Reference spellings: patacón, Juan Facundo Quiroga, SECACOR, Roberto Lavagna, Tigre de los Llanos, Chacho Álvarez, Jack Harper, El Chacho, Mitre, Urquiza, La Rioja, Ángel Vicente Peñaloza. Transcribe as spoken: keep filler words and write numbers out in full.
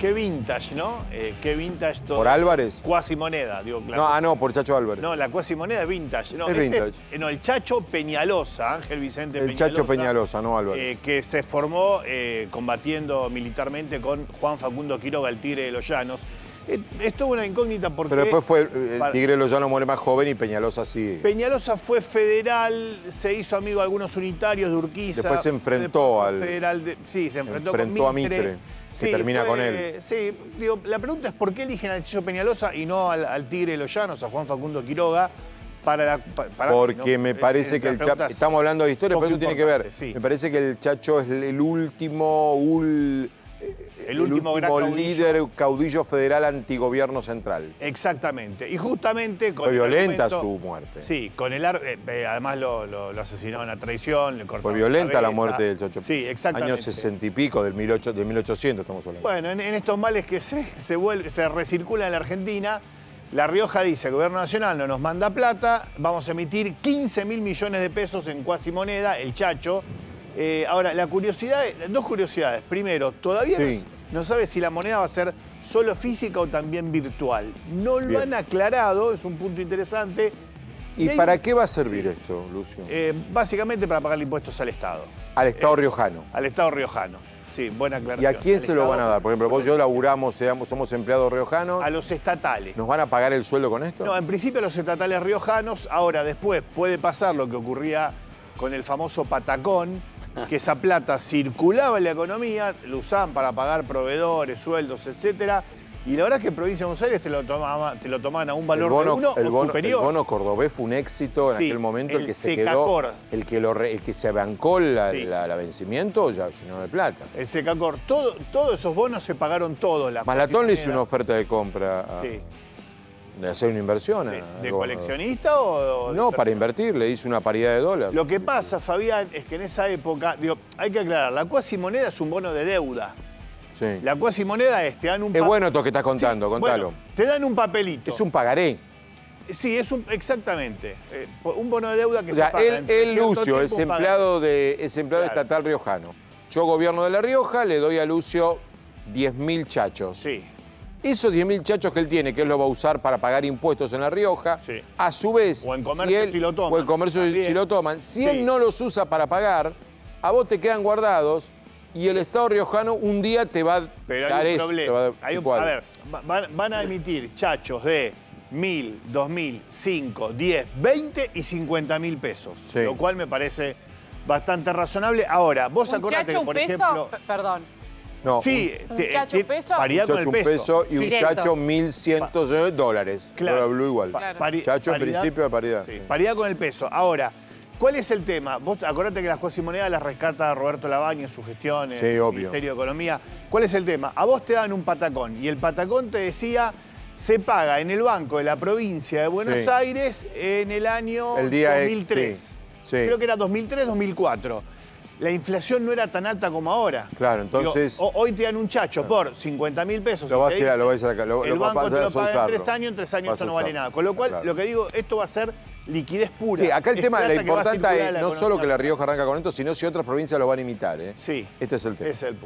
Qué vintage, ¿no? Eh, qué vintage todo. ¿Por Álvarez? Cuasimoneda, digo, claro. No, ah, no, por Chacho Álvarez. No, la cuasimoneda es vintage. No, es este vintage. Es, no, el Chacho Peñaloza, Ángel Vicente Peñaloza. El Chacho Peñaloza, no Álvarez. Eh, que se formó eh, combatiendo militarmente con Juan Facundo Quiroga, el Tigre de los Llanos. Esto es una incógnita porque... Pero después fue el Tigre de los Llanos muere más joven y Peñaloza sí. Peñaloza fue federal, se hizo amigo de algunos unitarios de Urquiza. Después se enfrentó después al... Federal de, sí, se enfrentó, enfrentó con Mitre. a Mitre, sí, que termina fue, con él. Sí, digo, la pregunta es por qué eligen al Chacho Peñaloza y no al, al Tigre de los Llanos, a Juan Facundo Quiroga. Para la, para, porque ¿no? me parece eh, que el Chacho... Estamos hablando de historia, pero eso tiene que ver. Sí. Me parece que el Chacho es el último... Ul... El último, el último gran líder caudillo. caudillo federal antigobierno central. Exactamente. Y justamente... Con Fue violenta momento, su muerte. Sí, con el eh, eh, además lo, lo, lo asesinaron a traición, le cortaron Fue violenta la, la muerte del Chacho. Sí, exactamente. Años sesenta y pico, del mil ochocientos estamos hablando. Bueno, en, en estos males que se, se, vuelve, se recircula en la Argentina, La Rioja dice, el gobierno nacional no nos manda plata, vamos a emitir quince mil millones de pesos en cuasimoneda, el Chacho. Eh, ahora, la curiosidad, dos curiosidades. Primero, todavía sí. no, no sabe si la moneda va a ser solo física o también virtual. No lo Bien. han aclarado, es un punto interesante. ¿Y, ¿Y hay... para qué va a servir sí. esto, Lucio? Eh, básicamente para pagar impuestos al Estado. Al Estado eh, riojano. Al Estado riojano. Sí, buena aclaración. ¿Y a quién se Estado? lo van a dar? Por ejemplo, vos y yo laburamos, somos empleados riojanos. A los estatales. ¿Nos van a pagar el sueldo con esto? No, en principio a los estatales riojanos. Ahora, después puede pasar lo que ocurría con el famoso patacón, que esa plata circulaba en la economía, lo usaban para pagar proveedores, sueldos, etcétera. Y la verdad es que Provincia de Buenos Aires te lo, tomaba, te lo tomaban a un valor bono, de uno el o bono, superior. El bono cordobés fue un éxito en sí, aquel momento. El que SECACOR. Se quedó, el, que lo, el que se bancó la, sí. la, la vencimiento ya llenó de plata. El SECACOR. Todo, todos esos bonos se pagaron todos. Las Malatón le hizo una oferta de compra. A... Sí. ¿De hacer una inversión? ¿De, de coleccionista o...? o no, de... para invertir, le hice una paridad de dólar. Lo que pasa, Fabián, es que en esa época, digo, hay que aclarar, la cuasimoneda es un bono de deuda. Sí. La cuasimoneda es, te dan un... Es bueno esto que estás contando, sí, contalo. Bueno, te dan un papelito. Es un pagaré. Sí, es un, exactamente. Eh, un bono de deuda que o sea, se paga. Él, él Lucio, es empleado, de, es empleado claro. estatal riojano. Yo, gobierno de La Rioja, le doy a Lucio diez mil chachos. Sí. Esos diez mil chachos que él tiene, que él lo va a usar para pagar impuestos en La Rioja, sí. a su vez... O en comercio si, él, si lo toman. O en comercio también. si lo toman. Si sí. él no los usa para pagar, a vos te quedan guardados y el Estado riojano un día te va a Pero dar eso. Pero hay un problema. Hay un, a ver, van, van a emitir chachos de mil, dos mil, cinco, diez, veinte y cincuenta mil pesos. Sí. Lo cual me parece bastante razonable. Ahora, vos acordate que, por ejemplo... Perdón. No, sí, un, te, un chacho te, peso, paridad un chacho con el peso. peso y Directo. un chacho mil ciento dólares. Claro. Ahora habló igual. Claro. Pari, chacho paridad, en principio de paridad. Sí. Sí. Paridad con el peso. Ahora, ¿cuál es el tema? Vos acordate que las cuasimonedas las rescata Roberto Lavagna en su gestión en sí, el obvio. Ministerio de Economía. ¿Cuál es el tema? A vos te dan un patacón y el patacón te decía... Se paga en el Banco de la Provincia de Buenos sí. Aires en el año el día dos mil tres. Ex, sí. Sí. Creo que era dos mil tres, dos mil cuatro. La inflación no era tan alta como ahora. Claro, entonces... Digo, hoy te dan un chacho por cincuenta mil pesos. Lo vas a ir a, lo vas a sacar. Lo, el lo banco te lo paga en tres años, en tres años eso no vale nada. Con lo cual, claro. lo que digo, esto va a ser liquidez pura. Sí, acá el es tema, la importante es no solo que La Rioja arranca con esto, sino si otras provincias lo van a imitar. ¿eh? Sí. Este es el tema. Es el